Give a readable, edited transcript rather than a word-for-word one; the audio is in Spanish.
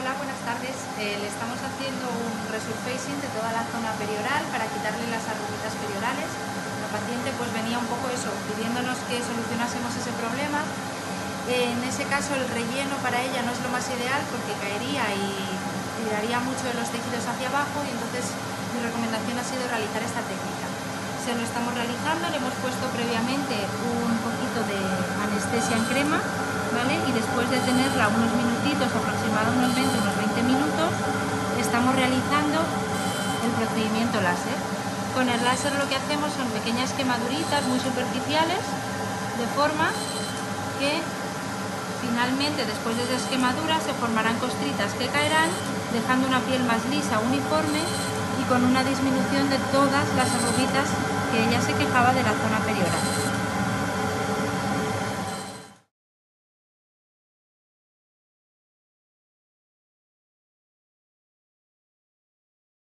Hola, buenas tardes. Le estamos haciendo un resurfacing de toda la zona perioral para quitarle las arruguitas periorales. La paciente pues venía un poco eso, pidiéndonos que solucionásemos ese problema. En ese caso el relleno para ella no es lo más ideal porque caería y tiraría mucho de los tejidos hacia abajo, y entonces mi recomendación ha sido realizar esta técnica. Se lo estamos realizando, le hemos puesto previamente un poquito de anestesia en crema, ¿vale? Y después de tenerla unos minutitos, aproximadamente unos 20 minutos, estamos realizando el procedimiento láser. Con el láser lo que hacemos son pequeñas quemaduritas muy superficiales, de forma que finalmente, después de esas quemaduras, se formarán costritas que caerán, dejando una piel más lisa, uniforme, y con una disminución de todas las arruguitas que ella se quejaba de la zona perioral.